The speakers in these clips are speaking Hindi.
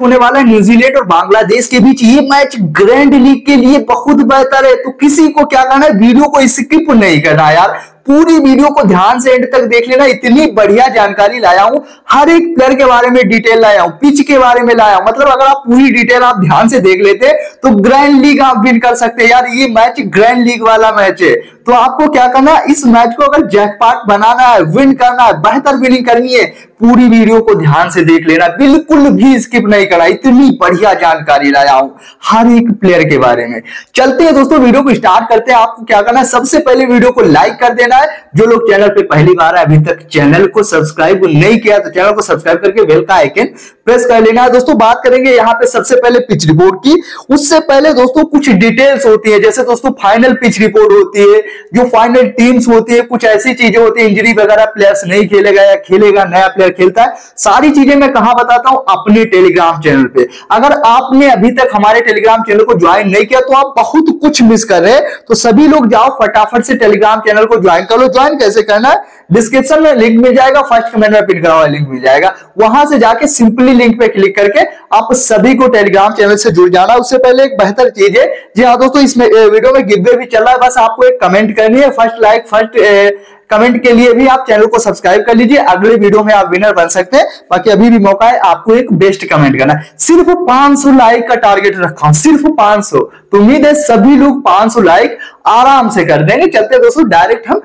होने वाला है न्यूजीलैंड और बांग्लादेश के बीच। ये मैच ग्रैंड लीग के लिए बहुत बेहतर है, तो किसी को क्या करना है, वीडियो को स्किप नहीं करना यार, पूरी वीडियो को ध्यान से एंड तक देख लेना। इतनी बढ़िया जानकारी लाया हूं, हर एक प्लेयर के बारे में डिटेल लाया हूं, पिच के बारे में लाया हूं, मतलब अगर आप पूरी डिटेल आप ध्यान से देख लेते तो ग्रैंड लीग आप विन कर सकते हैं यार। ये मैच ग्रैंड लीग वाला मैच है, तो आपको क्या करना है, इस मैच को अगर जैकपॉट बनाना है, विन करना है, बेहतर विनिंग करनी है, पूरी वीडियो को ध्यान से देख लेना, बिल्कुल भी स्किप नहीं करना। इतनी बढ़िया जानकारी लाया हूं हर एक प्लेयर के बारे में। चलते हैं दोस्तों, वीडियो को स्टार्ट करते हैं। आपको क्या करना है, सबसे पहले वीडियो को लाइक कर देना है। जो लोग चैनल पे पहली बार है, अभी तक चैनल को सब्सक्राइब नहीं किया तो चैनल को सब्सक्राइब करके बेल का आइकन प्रेस कर लेना है। दोस्तों बात करेंगे यहाँ पे सबसे पहले पिच रिपोर्ट की। उससे पहले दोस्तों कुछ डिटेल्स होती है, जैसे दोस्तों फाइनल पिच रिपोर्ट होती है, जो फाइनल टीम्स होती है, कुछ ऐसी चीजें होती है, इंजरी वगैरह, प्लेयर्स नहीं खेलेगा या खेलेगा, नया प्लेयर खेलता है, सारी चीजें मैं कहां बताता हूं, अपने टेलीग्राम चैनल पे। अगर आपने अभी तक हमारे टेलीग्राम चैनल को ज्वाइन नहीं किया तो आप बहुत कुछ मिस कर रहे हैं। तो सभी लोग जाओ फटाफट से टेलीग्राम चैनल को ज्वाइन कर लो। ज्वाइन कैसे करना है, डिस्क्रिप्शन में लिंक मिल जाएगा, फर्स्ट कमेंट में पिन करा हुआ लिंक मिल जाएगा, वहां से जाके सिंपली लिंक पे क्लिक करके आप सभी को टेलीग्राम चैनल से जुड़ जाना। उससे पहले एक बेहतर चीज है, जी हाँ दोस्तों, इस वीडियो में गिवअवे भी चल रहा है, बस आपको एक कमेंट करनी है, फर्स्ट लाइक फर्स्ट कमेंट के लिए भी आप चैनल को सब्सक्राइब कर लीजिए, अगले वीडियो में आप विनर बन सकते हैं। बाकी अभी भी मौका है, आपको एक बेस्ट कमेंट करना है। सिर्फ 500 लाइक का टारगेट रखा हूं, सिर्फ 500, तो उम्मीद है सभी लोग 500 लाइक आराम से कर देंगे। चलते दोस्तों डायरेक्ट हम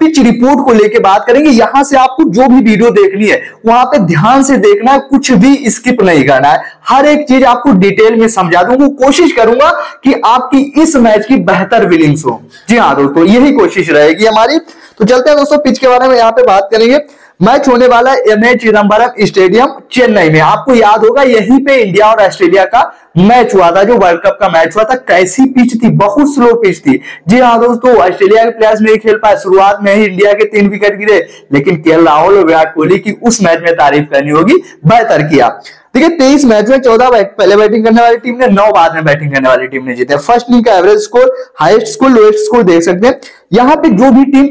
पिच रिपोर्ट को लेकर बात करेंगे। यहां से आपको जो भी वीडियो देखनी है वहां पे ध्यान से देखना है, कुछ भी स्किप नहीं करना है, हर एक चीज आपको डिटेल में समझा दूंगा। कोशिश करूंगा कि आपकी इस मैच की बेहतर विनिंग्स हो। जी हाँ दोस्तों, यही कोशिश रहेगी हमारी। तो चलते हैं दोस्तों पिच के बारे में यहाँ पे बात करेंगे। मैच होने वाला है M A Chidambaram stadium Chennai में। आपको याद होगा यहीं पे इंडिया और ऑस्ट्रेलिया का मैच हुआ था, जो वर्ल्ड कप का मैच हुआ था। कैसी पिच थी, बहुत स्लो पिच थी। जी हाँ दोस्तों, ऑस्ट्रेलिया के प्लेयर्स नहीं खेल पाए, शुरुआत में ही इंडिया के 3 विकेट गिरे, लेकिन KL राहुल और विराट कोहली की उस मैच में तारीफ करनी होगी, बेहतर किया। देखिए 23 मैच में 14 पहले बैटिंग करने वाली टीम ने, 9 बाद में बैटिंग करने वाली टीम ने जीते। फर्स्ट लीग का average score, highest score, lowest score देख सकते हैं। यहाँ पे जो भी टीम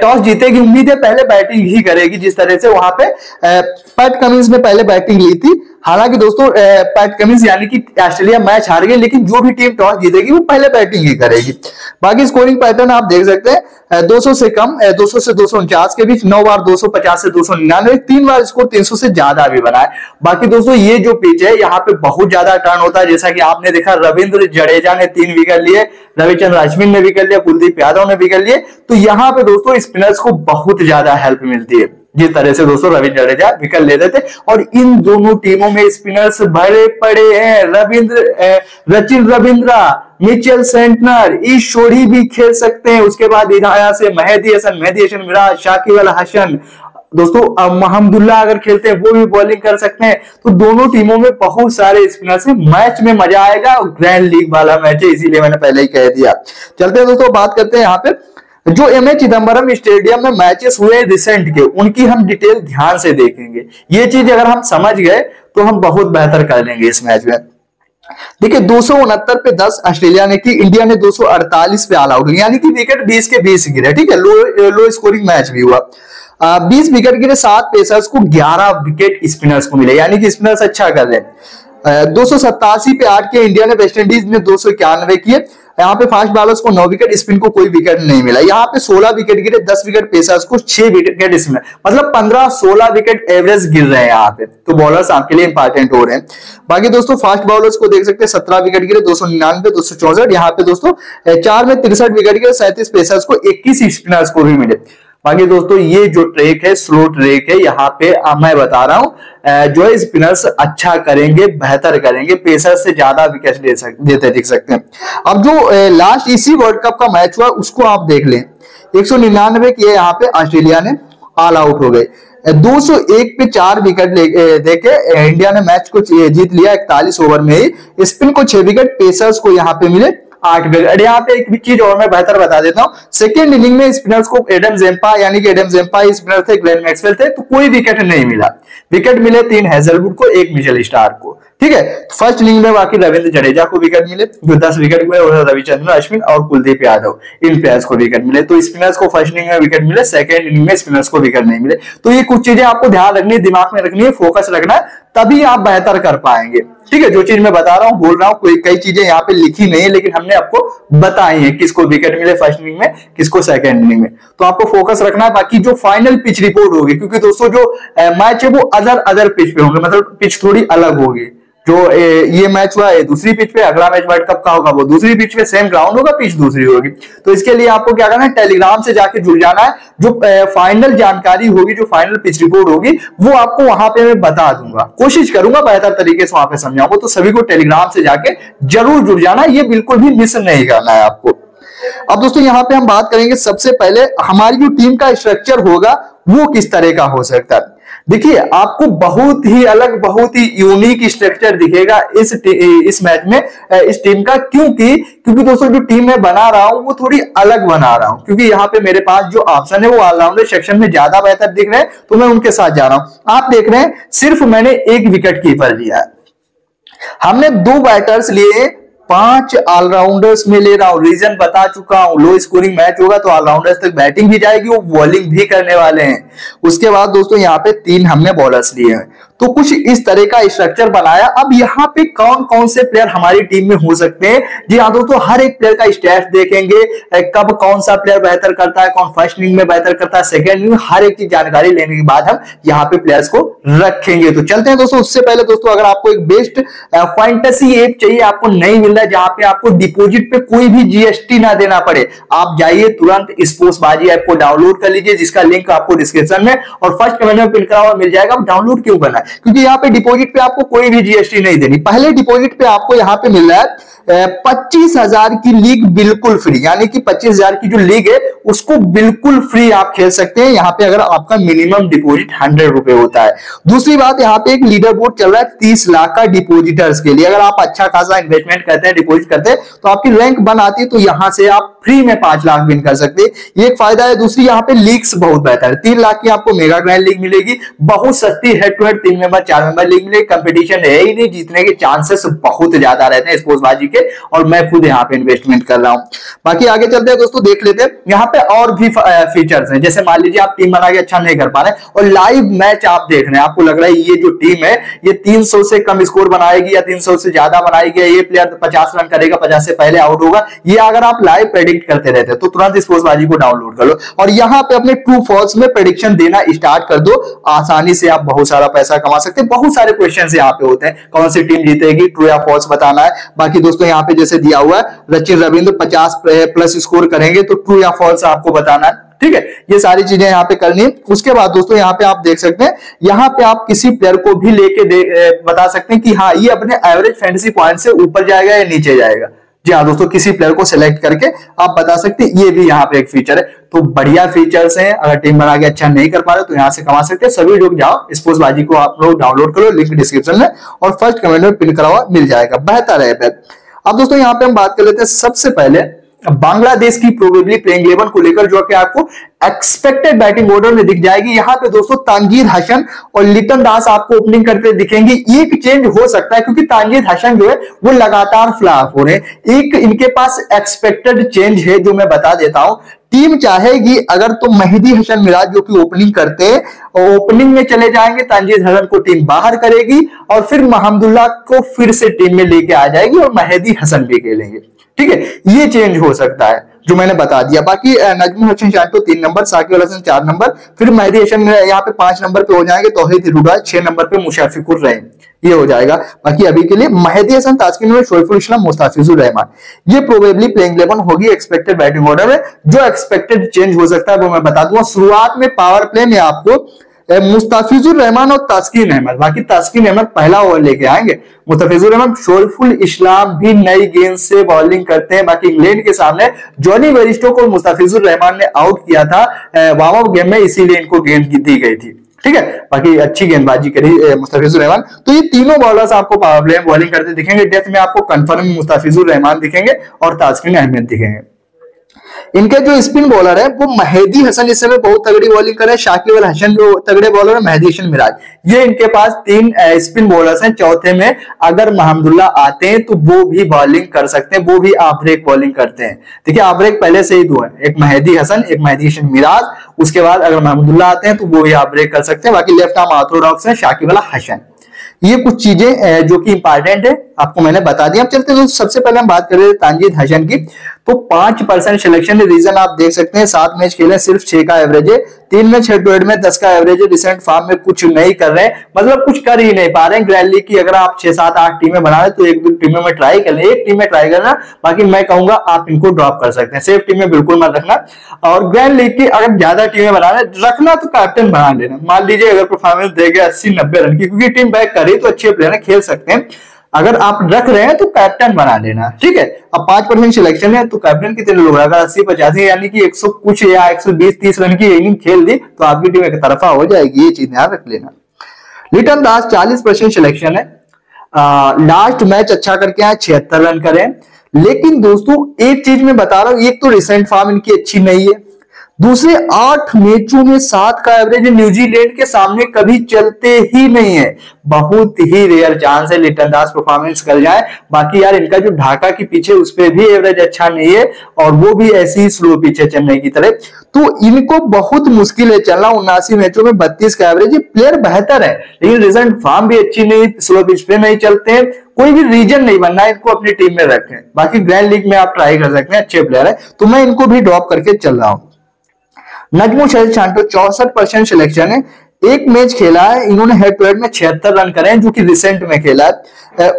टॉस जीतेगी, उम्मीद है पहले बैटिंग ही करेगी, जिस तरह से वहां पे पैट कमिंस ने पहले बैटिंग ली थी। हालांकि दोस्तों पैट कमिंस यानी कि ऑस्ट्रेलिया मैच हार गई, लेकिन जो भी टीम टॉस जीतेगी वो पहले बैटिंग ही करेगी। बाकी स्कोरिंग पैटर्न आप देख सकते हैं, 200 से कम, 200 से 249 के बीच, 9 बार 250 से 299, 3 बार स्कोर 300 से ज्यादा भी बना है। बाकी दोस्तों ये जो पिच है यहाँ पे बहुत ज्यादा टर्न होता है, जैसा कि आपने देखा रविंद्र जडेजा ने 3 विकेट लिए, रविचंद्र अश्विन ने विकेट लिया, कुलदीप यादव ने विकेट लिए। तो यहाँ पे दोस्तों स्पिनर्स को बहुत ज्यादा हेल्प मिलती है, जिस तरह से दोस्तों रविंद्र जडेजा विकेट लेते थे। और इन दोनों टीमों में स्पिनर्स भरे पड़े हैं, रचिन रविंद्रा, मिचेल सेंटनर, ईश्वरी भी खेल सकते हैं। उसके बाद यहाँ से मेहदी हसन मिराज, शाकिब अल हसन, दोस्तों महमदुल्लाह अगर खेलते हैं वो भी बॉलिंग कर सकते हैं। तो दोनों टीमों में बहुत सारे स्पिनर्स हैं, मैच में मजा आएगा। ग्रैंड लीग वाला मैच है, इसीलिए मैंने पहले ही कह दिया। चलते हैं दोस्तों बात करते हैं यहाँ पे जो M A Chidambaram स्टेडियम में मैचेस हुए रिसेंट के, उनकी हम डिटेल ध्यान से देखेंगे। ये चीज अगर हम समझ गए तो हम बहुत बेहतर कर लेंगे इस मैच में। देखिए 269 पे 10 ऑस्ट्रेलिया ने की, इंडिया ने 248 पे ऑल आउट, यानी कि विकेट 20 के 20 गिरे। ठीक है, लो स्कोरिंग मैच भी हुआ। 20 विकेट गिरे, 7 पेसर्स को, 11 विकेट स्पिनर्स को मिले, यानी कि स्पिनर्स अच्छा कर रहे। 287 पे 8 के इंडिया ने, वेस्ट इंडीज ने 291 किए। यहाँ पे फास्ट बॉलर्स को 9 विकेट, स्पिन को कोई विकेट नहीं मिला। यहाँ पे 16 विकेट गिरे, 10 विकेट पेसर्स को, 6 विकेट स्पिन, मतलब 15-16 विकेट एवरेज गिर रहे हैं यहाँ पे, तो बॉलर्स आपके लिए इंपॉर्टेंट हो रहे हैं। बाकी दोस्तों फास्ट बॉलर्स को देख सकते हैं, 17 विकेट गिरे, 299, 264। यहाँ पे दोस्तों 4 में 63 विकेट गिरे, 37 पेसर्स को, 21 स्पिनर्स को भी मिले। बाकी दोस्तों ये जो ट्रैक है स्लो ट्रैक है, यहाँ पे मैं बता रहा हूँ जो स्पिनर्स अच्छा करेंगे, बेहतर करेंगे, पेसर्स से ज्यादा विकेट देते दिख सकते हैं। अब जो लास्ट इसी वर्ल्ड कप का मैच हुआ उसको आप देख लें, 199 किए यहाँ पे ऑस्ट्रेलिया ने, ऑल आउट हो गए। 201 पे 4 विकेट देके इंडिया ने मैच को जीत लिया, 41 ओवर में ही। स्पिन को 6 विकेट, पेसर्स को यहाँ पे मिले 8 विकेट। यहाँ पे एक चीज और मैं बेहतर बता देता हूँ, सेकेंड इनिंग में स्पिनर्स को एडम जेम्पा स्पिनर थे, ग्लेन मैक्सवेल थे, तो कोई विकेट नहीं मिला। विकेट मिले 3 हेजलवुड को, 1 मिचेल स्टार्क को। ठीक है, फर्स्ट इनिंग में बाकी रविंद्र जडेजा को विकेट मिले, जो 10 विकेट हुए, और रविचंद्रन अश्विन और कुलदीप यादव, इन प्लेयर्स को विकेट मिले। तो स्पिनर्स को फर्स्ट इनिंग में विकेट मिले, सेकंड इनिंग में स्पिनर्स को विकेट नहीं मिले। तो ये कुछ चीजें आपको ध्यान रखनी है, दिमाग में रखनी है, फोकस रखना है, तभी आप बेहतर कर पाएंगे। ठीक है, जो चीज मैं बता रहा हूँ बोल रहा हूँ, कोई कई चीजें यहाँ पे लिखी नहीं है लेकिन हमने आपको बताई है, किसको विकेट मिले फर्स्ट इनिंग में, किसको सेकंड इनिंग में, तो आपको फोकस रखना है। बाकी जो फाइनल पिच रिपोर्ट होगी, क्योंकि दोस्तों जो मैच है वो अदर पिच पे होंगे, मतलब पिच थोड़ी अलग होगी। जो ये मैच हुआ है दूसरी पिच पे, अगला मैच वर्ल्ड कप का होगा वो दूसरी पिच पे, सेम ग्राउंड होगा, पिच दूसरी होगी। तो इसके लिए आपको क्या करना है, टेलीग्राम से जाके जुड़ जाना है। जो फाइनल जानकारी होगी, जो फाइनल पिच रिपोर्ट होगी वो आपको वहां पे मैं बता दूंगा, कोशिश करूंगा बेहतर तरीके से वहां पे समझाऊंगा। तो सभी को टेलीग्राम से जाके जरूर जुड़ जाना, ये बिल्कुल भी मिस नहीं करना है आपको। अब दोस्तों यहाँ पे हम बात करेंगे, सबसे पहले हमारी जो टीम का स्ट्रक्चर होगा वो किस तरह का हो सकता है। देखिए आपको बहुत ही अलग, बहुत ही यूनिक स्ट्रक्चर दिखेगा इस मैच में, इस टीम का, क्योंकि दोस्तों जो टीम मैं बना रहा हूं वो थोड़ी अलग बना रहा हूं, क्योंकि यहाँ पे मेरे पास जो ऑप्शन है वो ऑलराउंडर सेक्शन में ज्यादा बेहतर दिख रहे हैं, तो मैं उनके साथ जा रहा हूं। आप देख रहे हैं सिर्फ मैंने एक विकेट कीपर लिया है, हमने 2 बैटर्स लिए, 5 ऑलराउंडर्स में ले रहा हूं। रीजन बता चुका हूं, लो स्कोरिंग मैच होगा तो ऑलराउंडर्स तक बैटिंग भी जाएगी, वो बॉलिंग भी करने वाले हैं। उसके बाद दोस्तों यहाँ पे 3 हमने बॉलर्स लिए हैं, तो कुछ इस तरह का स्ट्रक्चर बनाया। अब यहाँ पे कौन कौन से प्लेयर हमारी टीम में हो सकते हैं, जी हाँ दोस्तों, हर एक प्लेयर का स्टैट्स देखेंगे, कब कौन सा प्लेयर बेहतर करता है, कौन फर्स्ट इनिंग में बेहतर करता है, सेकंड इनिंग, हर एक की जानकारी लेने के बाद हम यहाँ पे प्लेयर्स को रखेंगे। तो चलते हैं दोस्तों। उससे पहले दोस्तों, अगर आपको एक बेस्ट फैंटेसी ऐप चाहिए, आपको नहीं मिल रहा है, जहां पे आपको डिपोजिट पे कोई भी जीएसटी ना देना पड़े, आप जाइए तुरंत स्पोर्ट्स बाजी ऐप को डाउनलोड कर लीजिए, जिसका लिंक आपको डिस्क्रिप्शन में और फर्स्ट कमेंट में पिन करा हुआ मिल जाएगा। डाउनलोड क्यों करना है, क्योंकि यहाँ पे डिपॉजिट पे आपको कोई भी जीएसटी नहीं देनी। पहले डिपॉजिट पे आपको यहाँ पे मिल रहा है 25,000 की लीग बिल्कुल फ्री, यानी कि 25,000 की जो लीग है उसको बिल्कुल फ्री आप खेल सकते हैं यहाँ पे, अगर आपका मिनिमम डिपॉजिट 100 रुपए होता है। दूसरी बात, यहाँ पे एक लीडर बोर्ड चल रहा है 30 लाख का डिपोजिटर्स के लिए। अगर आप अच्छा खासा इन्वेस्टमेंट करते हैं, डिपोजिट करते हैं, तो आपकी रैंक बन आती है, तो यहाँ से आप फ्री में 5 लाख विन कर सकते हैं, ये एक फायदा है। दूसरी, यहाँ पे लीग्स बहुत बेहतर है, 3 लाख की आपको मेगा ग्रैंड लीग मिलेगी, बहुत सस्ती है, 3 मेंबर 4 मेंबर लीग मिलेगी, कंपटीशन है ही नहीं, जीतने के चांसेस बहुत ज्यादा रहते हैं स्पोर्ट्स बाजी के, और मैं खुद यहाँ पे इन्वेस्टमेंट कर रहा हूँ। बाकी आगे चलते हैं दोस्तों, देख लेते हैं यहाँ पे और भी फीचर्स हैं। जैसे मान लीजिए आप टीम बना के अच्छा नहीं कर पा रहे और लाइव मैच आप देख रहे हैं, आपको लग रहा है ये जो टीम है ये 300 से कम स्कोर बनाएगी या 300 से ज्यादा बनाएगी, ये प्लेयर 50 रन करेगा, 50 से पहले आउट होगा, ये अगर आप लाइव प्रेडिक्ट करते रहते तो तुरंत स्पोर्ट्स बाजी को डाउनलोड कर लो और यहाँ पे अपने ट्रू फॉल्स में प्रेडिक्शन देना स्टार्ट कर दो, आसानी से आप बहुत सारा पैसा कमा सकते हैं। बहुत सारे क्वेश्चन यहाँ पे होते हैं, कौन सी टीम जीतेगी, ट्रू या फॉल्स बताना है। बाकी दोस्तों यहाँ पे जैसे दिया हुआ है, रचिन रविंद्र 50+ स्कोर करेंगे तो ट्रू या फॉल्स आपको बताना है, ठीक है, ये सारी चीजें यहाँ पे करनी है। उसके बाद दोस्तों यहाँ पे आप देख सकते हैं, यहाँ पे आप किसी प्लेयर को भी लेके बता सकते हैं कि हाँ ये अपने एवरेज फैंटेसी पॉइंट से ऊपर जाएगा या नीचे जाएगा। जी हाँ दोस्तों, किसी प्लेयर को सिलेक्ट करके आप बता सकते हैं, ये भी यहाँ पे एक फीचर है। तो बढ़िया फीचर्स हैं, अगर टीम बना के अच्छा नहीं कर पा रहे तो यहाँ से कमा सकते हैं। सभी लोग जाओ स्पोर्ट्स बाजी को आप लोग डाउनलोड करो, लिंक डिस्क्रिप्शन में और फर्स्ट कमेंट में पिन करा हुआ मिल जाएगा, बेहतर है। अब दोस्तों यहाँ पे हम बात कर लेते हैं सबसे पहले बांग्लादेश की प्रोबेबली प्लेइंग 11 को लेकर, जो कि आपको एक्सपेक्टेड बैटिंग ऑर्डर में दिख जाएगी। यहाँ पे दोस्तों तांजीर हसन और लिटन दास आपको ओपनिंग करते दिखेंगे। एक चेंज हो सकता है, क्योंकि तांजीर हसन जो है वो लगातार फ्लॉप हो रहे हैं, एक इनके पास एक्सपेक्टेड चेंज है जो मैं बता देता हूं। टीम चाहेगी अगर तो मेहदी हसन मिराज जो कि ओपनिंग करते हैं, ओपनिंग में चले जाएंगे, तांजीर हसन को टीम बाहर करेगी और फिर महमदुल्लाह को फिर से टीम में लेके आ जाएगी और मेहदी हसन भी खेलेंगे, ठीक है, ये चेंज हो सकता है जो मैंने बता दिया। बाकी नजमुल होसैन शांटो 3 नंबर, शाकिब अल हसन 4 नंबर, फिर मेहदी हसन यहाँ पे 5 नंबर पे हो जाएंगे, तौहीद हिरडोय 6 नंबर पे, मुशफिकुर रहीम, ये हो जाएगा। बाकी अभी के लिए मेहदी हसन, तास्किन अहमद, शोरीफुल इस्लाम, मुस्ताफिजुर रहमान, ये प्रोबेबली प्लेइंग 11 होगी एक्सपेक्टेड बैटिंग ऑर्डर में। जो एक्सपेक्टेड चेंज हो सकता है वो मैं बता दूंगा। शुरुआत में पावर प्ले में आपको मुस्ताफिजुर रहमान और तास्किन अहमद, बाकी तास्किन अहमद पहला ओवर लेके आएंगे, मुस्ताफिजुर रहमान। शोरफुल इस्लाम भी नई गेंद से बॉलिंग करते हैं। बाकी इंग्लैंड के सामने जॉनी वेरिस्टो को मुस्ताफिजुर रहमान ने आउट किया था वार्म अप गेम में, इसीलिए इनको गेंद दी गई थी, ठीक है। बाकी अच्छी गेंदबाजी करी मुस्ताफिजुर रहमान। तो ये तीनों बॉलर्स आपको पावर प्ले में बॉलिंग करते दिखेंगे। डेथ में आपको कंफर्म मुस्ताफिजुर रहमान दिखेंगे और तास्किन अहमद दिखेंगे। इनके जो स्पिन बॉलर है वो मेहदी हसन इस समय बहुत तगड़ी बॉलिंग कर रहे हैं, शाकिब अल हसन जो तगड़े बॉलर है, मेहदी हसन मिराज, ये इनके पास 3 स्पिन बॉलर्स हैं। चौथे में अगर महमदुल्ला आते हैं तो वो भी बॉलिंग कर सकते हैं, वो भी ऑफ ब्रेक बॉलिंग करते हैं। देखिए ऑफ ब्रेक पहले से ही 2 है, एक मेहदी हसन, एक मेहदी हसन मिराज, उसके बाद अगर महमदुल्ला आते हैं तो वो भी ऑफ ब्रेक कर सकते हैं। बाकी लेफ्ट आर्म ऑर्थोडॉक्स है शाकिब अल हसन। ये कुछ चीजें जो कि इंपॉर्टेंट है आपको मैंने बता दिया। अब चलते हैं, तो सबसे पहले हम बात कर रहे थे तानजीद हसन की, तो 5% सिलेक्शन रीजन आप देख सकते हैं। 7 मैच खेले, सिर्फ 6 का एवरेज है, 3 मैच हेड टू हेड में 10 का एवरेज है। रिसेंट फॉर्म में कुछ नहीं कर रहे हैं, मतलब कुछ कर ही नहीं पा रहे हैं। ग्रैंड लीग की अगर आप 6-7-8 टीमें बना रहे तो एक दो टीमों में ट्राई कर लें, एक टीम में ट्राई करना, बाकी मैं कहूंगा आप इनको ड्रॉप कर सकते हैं, सेफ टीम में बिल्कुल मत रखना। और ग्रैंड लीग की अगर ज्यादा टीमें बना रहे रखना तो कैप्टन बना लेना। मान लीजिए अगर परफॉर्मेंस देगा 80-90 रन की, क्योंकि टीम बैक कर रही तो अच्छे प्लेयर खेल सकते हैं, अगर आप रख रहे हैं तो कैप्टन बना लेना, ठीक है। अब 5% सिलेक्शन है तो कैप्टन कितने लोग, अगर 80-85 यानी कि 100 कुछ या 120-30 रन की इनिंग खेल दी तो आपकी टीम एक तरफा हो जाएगी, ये चीज ध्यान रख लेना। लिटन दास 40% सिलेक्शन है, लास्ट मैच अच्छा करके आए, 76 रन करें। लेकिन दोस्तों एक चीज मैं बता रहा हूँ, एक तो रिसेंट फॉर्म इनकी अच्छी नहीं है, दूसरे 8 मैचों में 7 का एवरेज न्यूजीलैंड के सामने कभी चलते ही नहीं है। बहुत ही रेयर चांस है लिटन दास परफॉर्मेंस कर जाए। बाकी यार इनका जो ढाका के पीछे उस पर भी एवरेज अच्छा नहीं है, और वो भी ऐसी स्लो पीछे चेन्नई की तरह, तो इनको बहुत मुश्किल है चलना। 79 मैचों में 32 का एवरेज, प्लेयर बेहतर है लेकिन रिजल्ट फॉर्म भी अच्छी नहीं, स्लो पिच पे नहीं चलते हैं, कोई भी रीजन नहीं बनना, इनको अपनी टीम में रखें। बाकी ग्रैंड लीग में आप ट्राई कर सकते हैं, अच्छे प्लेयर है, तो मैं इनको भी ड्रॉप करके चल रहा हूँ। नजमुल होसैन शांटो 64% सिलेक्शन है, 1 मैच खेला है, इन्होंने हेड टू हेड में 76 रन करे जो कि रिसेंट में खेला है।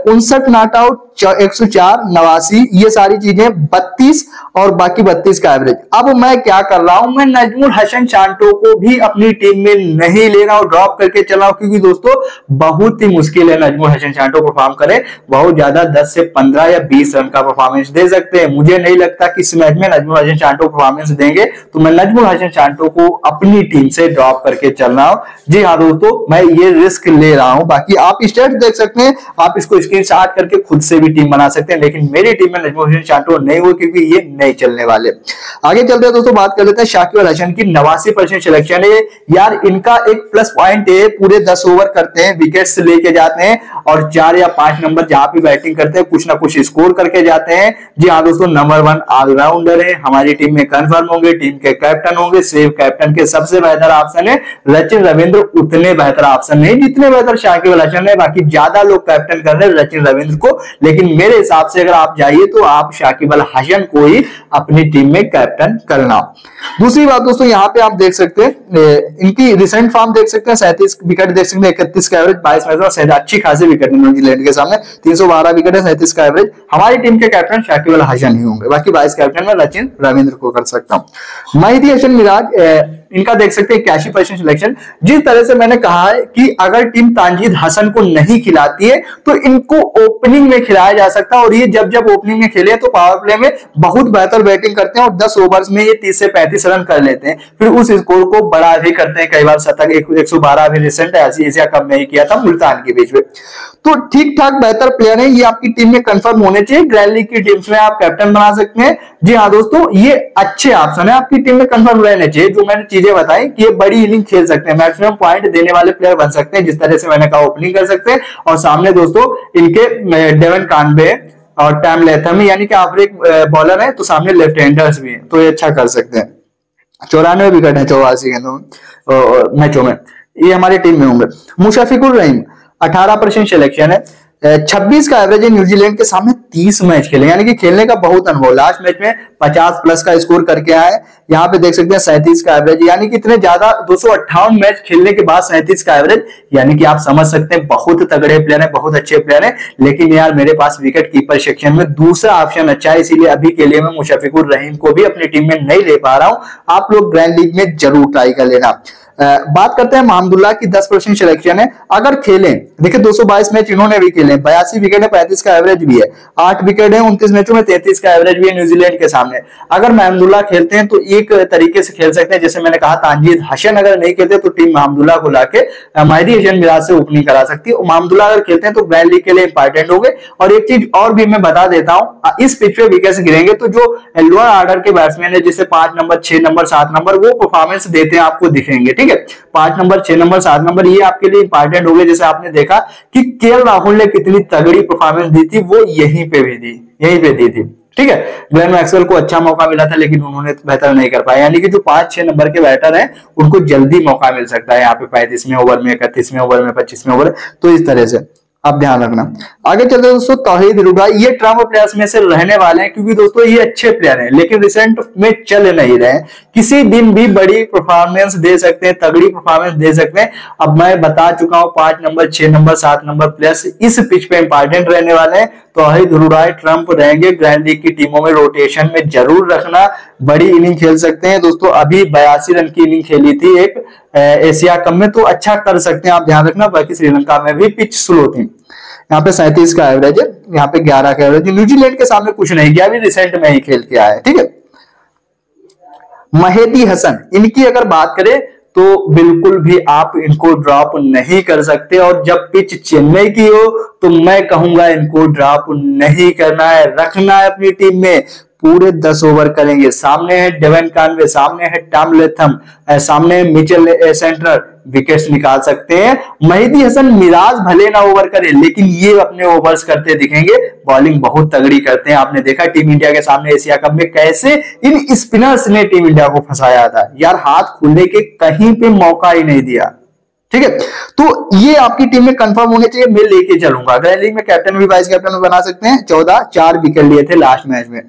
59 नॉट आउट, 104, 89, ये सारी चीजें, 32 और बाकी 32 का एवरेज। अब मैं क्या कर रहा हूं, मैं नजमुल हसन शांटो को भी अपनी टीम में नहीं ले रहा हूं, ड्रॉप करके चला हूं, क्योंकि दोस्तों बहुत ही मुश्किल है नजमुल हसन शांटो परफॉर्म करे। बहुत ज्यादा 10 से 15 या 20 रन का परफॉर्मेंस दे सकते हैं, मुझे नहीं लगता कि इस मैच में नजमुल हसन शांटो परफॉर्मेंस देंगे, तो मैं नजमुल हसन शांटो को अपनी टीम से ड्रॉप करके चल रहा हूं। जी हाँ दोस्तों, मैं ये रिस्क ले रहा हूं। बाकी आप स्टेट्स देख सकते हैं, आप इसको स्क्रीनशॉट करके खुद से भी टीम बना सकते हैं, लेकिन मेरी टीम में नजमुल हसन शांटो नहीं हुई क्योंकि ये नहीं चलने वाले। आगे चलते हैं दोस्तों, बात कर लेते हैं शाकिब अल हसन की। 89% सिलेक्शन है, यार इनका एक प्लस पॉइंट है, पूरे 10 ओवर करते हैं, विकेट्स लेके जाते हैं, और 4 या 5 नंबर जहां पे बैटिंग करते हैं कुछ ना कुछ स्कोर करके जाते हैं। जी हाँ दोस्तों, नंबर 1 ऑलराउंडर है, हमारी टीम में कंफर्म होंगे, टीम के कैप्टन होंगे, सेफ कैप्टन के सबसे बेहतर ऑप्शन है। रचिन रविंद्र उतने बेहतर ऑप्शन नहीं जितने बेहतर शाकिब अल हसन है, बाकी ज्यादा लोग कैप्टन कर रहे हैं रचिन रविंद्र को, लेकिन मेरे हिसाब से अगर आप जाइए तो आप शाकिब अल हसन को ही अपनी टीम में कैप्टन करना। दूसरी बात दोस्तों, यहाँ पे आप देख सकते हैं इनकी रिसेंट फॉर्म देख सकते हैं, 37 विकेट देख सकते हैं, 31 का एवरेज, 22 मैच में अच्छी खासी विकेट न्यूजीलैंड के सामने, 312 विकेट है, 37 का एवरेज। हमारी टीम के कैप्टन शाकिब अल हसन ही होंगे, बाकी वाइस कैप्टन में रचिन रविंद्र को कर सकता हूँ। मेहदी हसन मिराज, इनका देख सकते हैं 81% सिलेक्शन। जिस तरह से मैंने कहा है कि अगर टीम तानजीद हसन को नहीं खिलाती है तो इनको ओपनिंग में खिलाया जा सकता है, और ये जब ओपनिंग में खेले तो पावर प्ले में बहुत बेहतर बैटिंग करते हैं, और 10 ओवर्स में ये 30 से 35 रन कर लेते हैं, फिर उस स्कोर को बड़ा भी करते हैं, कई बार शतक 112 भी रिसेंट एशिया कप में ही किया था मुल्तान के बीच में। तो ठीक ठाक बेहतर प्लेयर है, ये आपकी टीम में कंफर्म होने चाहिए, ग्रैंड लीग की टीम्स में आप कैप्टन बना सकते हैं। जी हाँ दोस्तों, ये अच्छे ऑप्शन है, आपकी टीम में कंफर्म रहने चाहिए। जो मैंने चीजें बताई कि ये बड़ी इनिंग खेल सकते हैं, मैक्सिमम पॉइंट देने वाले प्लेयर बन सकते हैं, जिस तरह से मैंने कहा ओपनिंग कर सकते हैं, और सामने दोस्तों इनके डेवन कॉनवे और टॉम लैथम यानी कि आप एक बॉलर है, तो सामने लेफ्ट हैंडर्स भी है, तो ये अच्छा कर सकते हैं। 94 विकेट है 84 गेंदों मैचों में, ये हमारी टीम में होंगे। मुशफिकुर रहीम 18% सिलेक्शन है, 26 का एवरेज है, न्यूजीलैंड के सामने 30 मैच खेले, यानी कि खेलने का बहुत अनुभव, लास्ट मैच में 50 प्लस का स्कोर करके आए। यहाँ पे देख सकते हैं 37 का एवरेज, यानी कि इतने ज्यादा 258 मैच खेलने के बाद 37 का एवरेज, यानी कि आप समझ सकते हैं बहुत तगड़े प्लेयर हैं, बहुत अच्छे प्लेयर हैं। लेकिन यार मेरे पास विकेट कीपर सेक्शन में दूसरा ऑप्शन अच्छा है, इसीलिए अभी के लिए मैं मुशफिकुर रहीम को भी अपनी टीम में नहीं ले पा रहा हूँ। आप लोग ग्रैंड लीग में जरूर ट्राई कर लेना। बात करते हैं महमदुल्लाह की। 10% सिलेक्शन है, अगर खेलें, देखिए 222 मैच इन्होंने भी खेले, 82 विकेट है, 35 का एवरेज भी है, 8 विकेट है, 29 मैचों में 33 का एवरेज भी है न्यूजीलैंड के सामने। अगर महमदुल्लाह खेलते हैं तो एक तरीके से खेल सकते हैं, जैसे मैंने कहा तानजीद हसन अगर नहीं खेलते तो टीम महमदुल्लाह को लाके मेहदी हसन मिराज से ओपनिंग करा सकती है, और महमदुल्लाह अगर खेलते हैं तो ग्रैंड लीग के लिए इंपॉर्टेंट हो गए। और एक चीज और भी मैं बता देता हूँ, इस पिच पे विकेट गिरेंगे तो जो लोअर ऑर्डर के बैट्समैन है, जैसे 5 नंबर 6 नंबर 7 नंबर, वो परफॉर्मेंस देते हैं आपको दिखेंगे, ठीक है। 5 नंबर 6 नंबर 7 नंबर ये आपके लिए इंपॉर्टेंट हो गए। जैसे आपने देखा कि केएल राहुल ने कितनी तगड़ी परफॉर्मेंस दी थी, वो यहीं पे दी थी। ठीक है, ग्लेन मैक्सवेल को अच्छा मौका मिला था लेकिन उन्होंने बेहतर नहीं कर पाया, यानी कि जो 5-6 नंबर के बैटर हैं उनको जल्दी मौका मिल सकता है यहाँ पे 35वें ओवर में, 31वें ओवर में, 25वें ओवर, तो इस तरह से आप ध्यान रखना। आगे चलते हैं दोस्तों, तौहीद हृदय, ये ट्रम्प प्लेयर्स में से रहने वाले हैं क्योंकि दोस्तों ये अच्छे प्लेयर हैं लेकिन रिसेंट में चल नहीं रहे, किसी दिन भी बड़ी परफॉर्मेंस दे सकते हैं, तगड़ी परफॉर्मेंस दे सकते हैं। अब मैं बता चुका हूं 5 नंबर 6 नंबर 7 नंबर प्लेयर्स इस पिच पे इंपॉर्टेंट रहने वाले हैं। तौहीद हृदय ट्रम्प रहेंगे, ग्रैंड लीग की टीमों में रोटेशन में जरूर रखना, बड़ी इनिंग खेल सकते हैं दोस्तों। अभी 82 रन की इनिंग खेली थी एक एशिया कप में, तो अच्छा कर सकते हैं आप ध्यान रखना। बाकी श्रीलंका में भी पिच स्लो थी, यहाँ पे 37 का एवरेज है, यहाँ पे 11 का एवरेज। न्यूजीलैंड के सामने कुछ नहीं किया, अभी रिसेंट में ही खेल के आया है, ठीक है। मेहदी हसन, इनकी अगर बात करें तो बिल्कुल भी आप इनको ड्रॉप नहीं कर सकते, और जब पिच चेन्नई की हो तो मैं कहूंगा इनको ड्रॉप नहीं करना है, रखना है अपनी टीम में, पूरे 10 ओवर करेंगे। सामने है डेवन कॉनवे, सामने है टॉम लेथम, सामने है मिचेल सेंटनर, विकेट्स निकाल सकते हैं। मेहदी हसन मिराज भले ना ओवर करे लेकिन ये अपने ओवर्स करते दिखेंगे, बॉलिंग बहुत तगड़ी करते हैं। आपने देखा टीम इंडिया के सामने एशिया कप में कैसे इन स्पिनर्स ने टीम इंडिया को फंसाया था, यार हाथ खुलने के कहीं पे मौका ही नहीं दिया, ठीक है। तो ये आपकी टीम में कंफर्म होने चाहिए, मैं लेके चलूंगा। ग्रैंड लीग में कैप्टन भी वाइस कैप्टन में बना सकते हैं, 14 4 विकेट लिए थे लास्ट मैच में।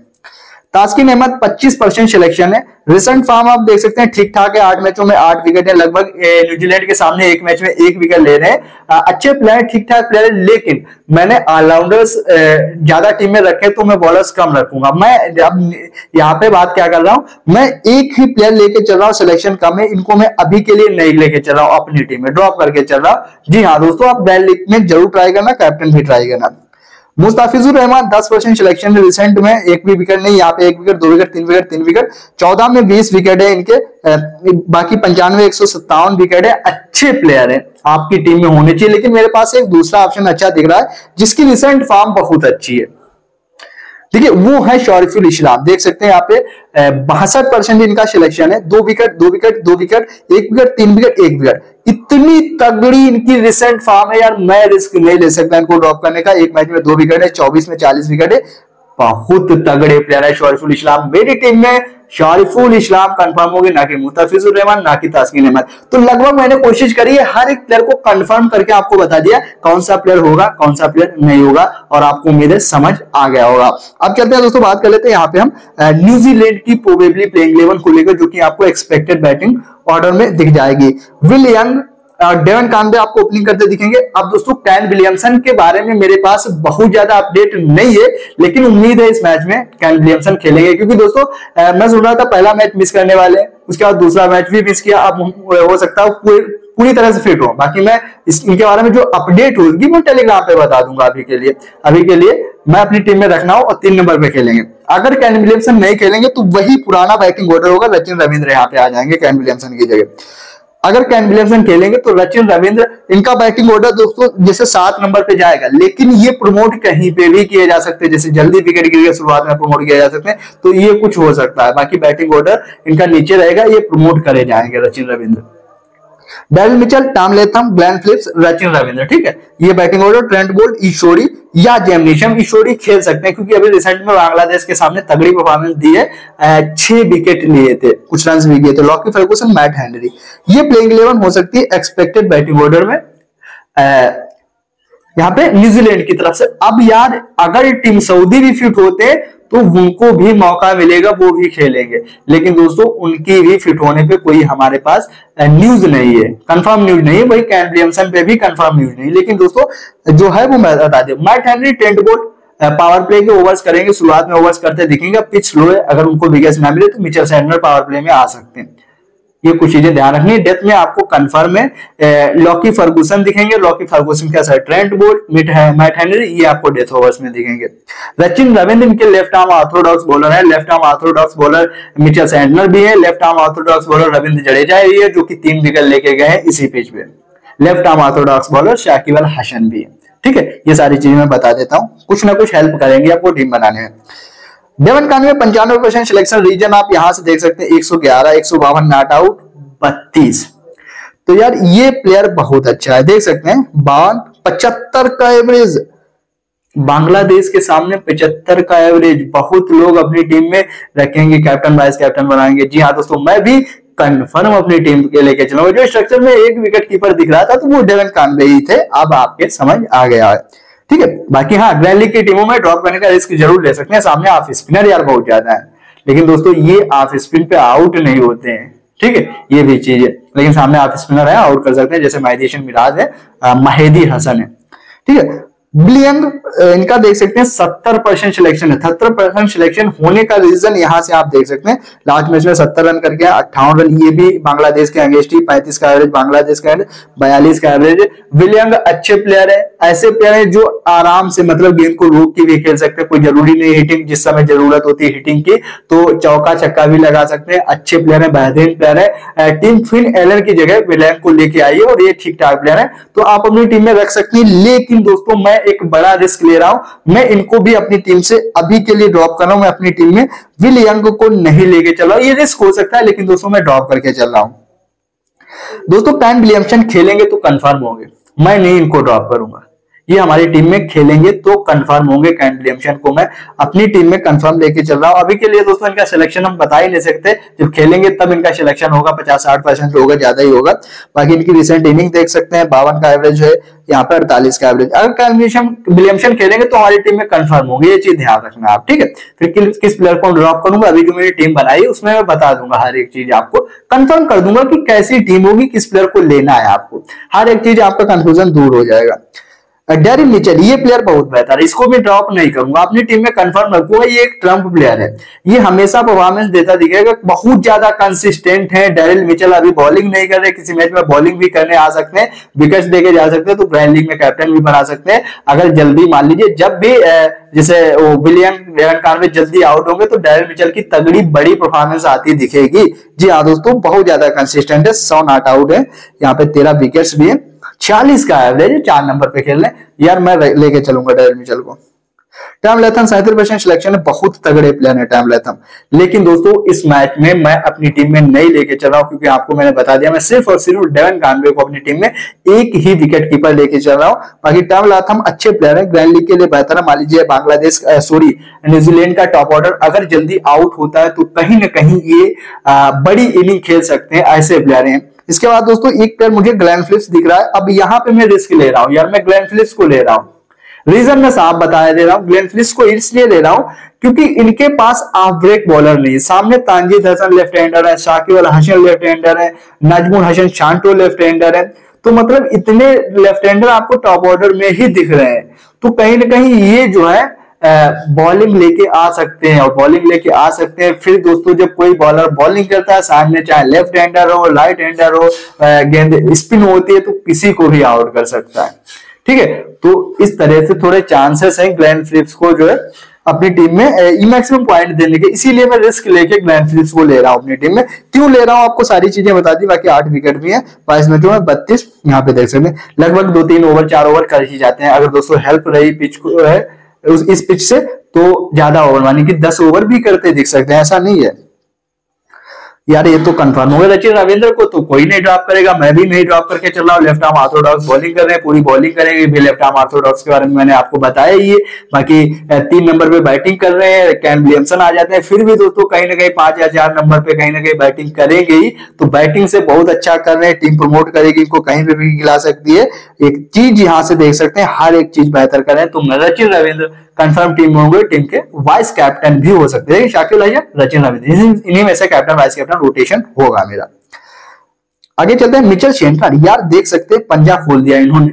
तास्किन अहमद 25% सिलेक्शन है, रिसेंट फॉर्म आप देख सकते हैं ठीक ठाक है, 8 मैचों में 8 विकेट है लगभग, न्यूजीलैंड के सामने 1 मैच में 1 विकेट ले रहे हैं, अच्छे प्लेयर ठीक ठाक प्लेयर है। लेकिन मैंने ऑलराउंडर्स ज्यादा टीम में रखे तो मैं बॉलर्स कम रखूंगा। मैं अब यहाँ पे बात क्या कर रहा हूँ, मैं एक ही प्लेयर लेके चल रहा हूँ, सिलेक्शन कम है, इनको मैं अभी के लिए नहीं लेके चल रहा हूँ, अपनी टीम में ड्रॉप करके चल रहा हूँ। जी हाँ दोस्तों, आप ग्रैंड लीग में जरूर ट्राई करना, कैप्टन भी ट्राई करना। मुस्ताफिजुर रहमान 10% सिलेक्शन है, रिसेंट में 1 भी विकेट नहीं, यहाँ पे 1 विकेट 2 विकेट 3 विकेट 3 विकेट, 14 में 20 विकेट है इनके, बाकी 95 157 विकेट है। अच्छे प्लेयर है, आपकी टीम में होने चाहिए। लेकिन मेरे पास एक दूसरा ऑप्शन अच्छा दिख रहा है जिसकी रिसेंट फॉर्म बहुत अच्छी है, ठीक है, वो है शोरिफुल इस्लाम। देख सकते हैं यहाँ पे 62% इनका सिलेक्शन है, 2 wicket 2 wicket 2 wicket 1 wicket 3 wicket 1 wicket, इतनी तगड़ी इनकी रिसेंट फॉर्म है, यार मैं रिस्क नहीं ले सकता इनको ड्रॉप करने का। 1 मैच में 2 विकेट है, 24 में 40 विकेट है, बहुत तगड़े प्लेयर है शोरिफुल इस्लाम। मेरी टीम में शोरिफुल इस्लाम कंफर्म होगी, ना कि मुस्तफिजुर रहमान, ना कि तास्किन अहमद। तो लगभग मैंने कोशिश करी है हर एक प्लेयर को कंफर्म करके आपको बता दिया कौन सा प्लेयर होगा कौन सा प्लेयर नहीं होगा, और आपको उम्मीद है समझ आ गया होगा। अब चलते हैं दोस्तों, बात कर लेते हैं यहाँ पे हम न्यूजीलैंड की प्रोबेबली प्लेइंग 11 को लेकर, जो कि आपको एक्सपेक्टेड बैटिंग ऑर्डर में दिख जाएगी। विल यंग, डेवन कॉनवे आपको ओपनिंग करते दिखेंगे। अब दोस्तों कैन विलियमसन के बारे में मेरे पास बहुत ज्यादा अपडेट नहीं है, लेकिन उम्मीद है इस मैच में कैन विलियमसन खेलेंगे, क्योंकि दोस्तों मैं सुन रहा था पहला मैच मिस करने वाले हैं, उसके बाद दूसरा मैच भी मिस किया। अब हो सकता है पूरी तरह से फिट हो, बाकी मैं इनके बारे में जो अपडेट होगी वो टेलीग्राम पे बता दूंगा। अभी के लिए मैं अपनी टीम में रखना हूं और 3 नंबर पे खेलेंगे। अगर कैन विलियमसन नहीं खेलेंगे तो वही पुराना बैटिंग ऑर्डर होगा, रचिन रविंद्र यहाँ पे आ जाएंगे कैन विलियमसन की जगह। अगर कैन विलियमसन खेलेंगे तो रचिन रविंद्र, इनका बैटिंग ऑर्डर दोस्तों जैसे 7 नंबर पे जाएगा, लेकिन ये प्रमोट कहीं पे भी किए जा सकते हैं, जैसे जल्दी विकेट गिर के शुरुआत में प्रमोट किया जा सकते हैं, तो ये कुछ हो सकता है। बाकी बैटिंग ऑर्डर इनका नीचे रहेगा, ये प्रमोट करे जाएंगे Rachin Ravindra, Daryl Mitchell, Tom Latham, Glenn Phillips, Rachin Ravindra, ठीक है। ये बैटिंग ऑर्डर ट्रेंट बोल्ट, ईशोरी या जेमनीशम, ईशोरी खेल सकते हैं क्योंकि अभी रिसेंट में बांग्लादेश के सामने तगड़ी परफॉर्मेंस दी है, 6 विकेट लिए थे, कुछ रन भी लिए थे। लॉकी फर्गूसन, मैट हेनरी, ये प्लेइंग 11 हो सकती है एक्सपेक्टेड बैटिंग ऑर्डर में यहाँ पे न्यूजीलैंड की तरफ से। अब यार अगर टीम सऊदी भी फिट होते तो उनको भी मौका मिलेगा, वो भी खेलेंगे, लेकिन दोस्तों उनकी भी फिट होने पे कोई हमारे पास न्यूज नहीं है, कंफर्म न्यूज नहीं है। वही कैन विलियमसन पे भी कंफर्म न्यूज नहीं, लेकिन दोस्तों जो है वो मैं बता दूं। Matt Henry, Trent Boult power play के ओवर्स करेंगे, शुरुआत में ओवर्स करते दिखेंगे, पिच स्लो है, अगर उनको विकेट ना मिले तो मिचेल सैंटनर पावर प्ले में आ सकते हैं, ये कुछ चीजें ध्यान रखनी है। डेथ में आपको कंफर्म है लॉकी फर्गूसन दिखेंगे, लॉकी फर्गूसन के साथ ट्रेंट बोल्ट, मैट हेनरी, ये आपको डेथ ओवर्स में दिखेंगे। रचिन रविंद्र इनके लेफ्ट आर्म ऑर्थोडॉक्स बॉलर है, left arm orthodox bowler Mitchell Santner भी है, left arm orthodox bowler Ravindra Jadeja है, जो की 3 विकेट लेके गए हैं इसी पिच पे, left arm orthodox bowler Shakib Al Hasan भी है, ठीक है। ये सारी चीजें मैं बता देता हूँ, कुछ ना कुछ हेल्प करेंगे आपको टीम बनाने में। डेवन कॉनवे 95% सिलेक्शन, रीजन आप यहां से देख सकते हैं 111, 152 नॉट आउट, 32, तो यार ये प्लेयर बहुत अच्छा है। देख सकते हैं 52, 75 का एवरेज, बांग्लादेश के सामने 75 का एवरेज बहुत लोग अपनी टीम में रखेंगे, कैप्टन वाइस कैप्टन बनाएंगे। जी हाँ दोस्तों, मैं भी कन्फर्म अपनी टीम के लेके चलूंगा। जो स्ट्रक्चर में एक विकेट कीपर दिख रहा था तो वो डेवन कॉनवे ही थे, अब आपके समझ आ गया है, ठीक है। बाकी हाँ, ग्रैंड लीग की टीमों में ड्रॉप करने का रिस्क जरूर ले सकते हैं, सामने ऑफ स्पिनर यार बहुत ज्यादा है, लेकिन दोस्तों ये ऑफ स्पिन पे आउट नहीं होते हैं, ठीक है, ये भी चीज है। लेकिन सामने ऑफ स्पिनर है, आउट कर सकते हैं, जैसे मेहदी हसन मिराज है, मेहदी हसन है, ठीक है। बिलियंग इनका देख सकते हैं 70% सिलेक्शन है, 70% सिलेक्शन होने का रीजन यहाँ से आप देख सकते हैं। लास्ट मैच में 70 रन करके 58 रन, ये भी बांग्लादेश के अगेंस्ट ही, 35 का एवरेज बांग्लादेश का एवरेज, 42 का एवरेज। बिलियंग अच्छे प्लेयर है, ऐसे प्लेयर है जो आराम से मतलब गेम को रोक के भी खेल सकते हैं, कोई जरूरी नहीं हिटिंग, जिस समय जरूरत होती है हिटिंग की तो चौका छक्का भी लगा सकते हैं। अच्छे प्लेयर है, बेहतरीन प्लेयर है। टीम फिन एलन की जगह बिलियंग को लेके आई है और ये ठीक ठाक प्लेयर है, तो आप अपनी टीम में रख सकते हैं। लेकिन दोस्तों मैं एक बड़ा रिस्क ले रहा हूं, मैं इनको भी अपनी टीम से अभी के लिए ड्रॉप कर रहा हूं। मैं अपनी टीम में विल यंग को नहीं लेके चल रहा हूं, ये रिस्क हो सकता है लेकिन दोस्तों मैं ड्रॉप करके चल रहा हूं। दोस्तों कैन विलियमसन खेलेंगे तो कंफर्म होंगे, मैं नहीं इनको ड्रॉप करूंगा, ये हमारी टीम में खेलेंगे तो कंफर्म होंगे। कैन विलियमसन को मैं अपनी टीम में कंफर्म लेके चल रहा हूं अभी के लिए। दोस्तों इनका सिलेक्शन हम बता ही नहीं सकते, जब खेलेंगे तब इनका सिलेक्शन होगा, 50-60% होगा, ज्यादा ही होगा। बाकी इनकी रिसेंट इनिंग देख सकते हैं, 52 का एवरेज है, यहाँ पे 48 का एवरेज। अगर कैन विलियमसन खेलेंगे तो हमारी टीम में कंफर्म होंगे, ये चीज ध्यान रखना आप, ठीक है। फिर किस प्लेयर को ड्रॉप करूंगा, अभी जो मेरी टीम बनाई उसमें मैं बता दूंगा, हर एक चीज आपको कंफर्म कर दूंगा कि कैसी टीम होगी, किस प्लेयर को लेना है आपको, हर एक चीज आपका कंफ्यूजन दूर हो जाएगा। डैरिल मिचेल, ये प्लेयर बहुत बेहतर है, इसको भी ड्रॉप नहीं करूंगा, अपनी टीम में कंफर्म रखूंगा। ये एक ट्रम्प प्लेयर है, ये हमेशा परफॉर्मेंस देता दिखेगा, बहुत ज्यादा कंसिस्टेंट है। डैरिल मिचेल अभी बॉलिंग नहीं कर रहे, किसी मैच में बॉलिंग भी करने आ सकते हैं, विकेट देके जा सकते हैं, तो ग्रैंड लीग में कैप्टन भी बना सकते हैं। अगर जल्दी मान लीजिए जब भी जैसे डेवन कॉनवे जल्दी आउट होंगे तो डैरिल मिचेल की तगड़ी बड़ी परफॉर्मेंस आती दिखेगी। जी हाँ दोस्तों, बहुत ज्यादा कंसिस्टेंट है, 100 नॉट आउट है, यहाँ पे 13 विकेट्स भी है, 46 का एवरेज, 4 नंबर पे खेल रहे यार, मैं लेके चलूंगा डैरिल मिचेल को। टॉम लैथम 37% सिलेक्शन है, बहुत तगड़े प्लेयर है टॉम लैथम, लेकिन दोस्तों इस मैच में मैं अपनी टीम में नहीं लेके चल रहा हूँ, क्योंकि आपको मैंने बता दिया मैं सिर्फ और सिर्फ डेवन कॉनवे को अपनी टीम में एक ही विकेट कीपर लेके चल रहा हूँ। बाकी टॉम लैथम अच्छे प्लेयर है, ग्रैंड लीग के लिए बेहतर है। मान लीजिए बांग्लादेश सॉरी न्यूजीलैंड का टॉप ऑर्डर अगर जल्दी आउट होता है तो कहीं ना कहीं ये बड़ी इनिंग खेल सकते हैं, ऐसे प्लेयर हैं। इसके बाद दोस्तों एक प्लेयर मुझे ग्लेन फिलिप्स दिख रहा है, अब यहाँ पे मैं रिस्क ले रहा हूँ यार, मैं ग्लेन फिलिप्स को ले रहा हूँ। रीजन मैं साफ बताया दे रहा हूँ, ग्लेन फिलिप्स को इसलिए ले रहा हूँ क्योंकि इनके पास ऑफ ब्रेक बॉलर नहीं है। सामने तांजिम हसन लेफ्ट हैंडर है, शाकिब अल हसन लेफ्ट हैंडर है, नजमुल हसन शांटो लेफ्ट हैंडर है, तो मतलब इतने लेफ्ट हैंडर आपको टॉप ऑर्डर में ही दिख रहे हैं, तो कहीं ना कहीं ये जो है बॉलिंग लेके आ सकते हैं और बॉलिंग लेके आ सकते हैं। फिर दोस्तों जब कोई बॉलर बॉलिंग करता है सामने, चाहे लेफ्ट हैंडर हो, राइट हैंडर हो, गेंद स्पिन होती है तो किसी को भी आउट कर सकता है, ठीक है। तो इस तरह से थोड़े चांसेस हैं ग्लेन फिलिप्स को जो है अपनी टीम में मैक्सिमम पॉइंट देने के, इसीलिए मैं रिस्क लेके ग्लेन फिलिप्स को ले रहा हूँ अपनी टीम में। क्यों ले रहा हूँ आपको सारी चीजें बता दी। बाकी 8 विकेट भी हैं, 22 मैचों में 32, यहाँ पे देख सकते हैं लगभग 2-3 ओवर 4 ओवर कर ही जाते हैं। अगर दोस्तों हेल्प रही पिच को है इस पिच से तो ज्यादा ओवर मानी कि 10 ओवर भी करते दिख सकते हैं, ऐसा नहीं है यार, ये तो कंफर्म होगा। रचिन रविंद्र को तो कोई नहीं ड्रॉप करेगा, मैं भी नहीं ड्रॉप करके चल रहा हूँ। लेफ्ट आर्म ऑर्थोडॉक्स बॉलिंग कर रहे हैं, पूरी बॉलिंग करेंगे भी। लेफ्ट आर्म ऑर्थोडॉक्स के बारे में मैंने आपको बताया ही है। बाकी 3 नंबर पे बैटिंग कर रहे हैं, कैन विलियमसन आ जाते हैं, फिर भी दोस्तों कहीं ना कहीं 5 या 4 नंबर पे कहीं ना कहीं बैटिंग करेंगे ही, तो बैटिंग से बहुत अच्छा कर रहे हैं, टीम प्रमोट करेगी, इनको कहीं पे भी खिला सकती है। एक चीज यहाँ से देख सकते हैं, हर एक चीज बेहतर करें तो रचिन रविंद्र कंफर्म टीम होंगे, टीम के वाइस कैप्टन भी हो सकते हैं। शाकिब अल हसन, रचिन रविंद्र, इन्हीं में से कैप्टन वाइस कैप्टन रोटेशन होगा मेरा। आगे चलते हैं, मिचेल सेंटनर यार देख सकते हैं पंजा खोल दिया इन्होंने,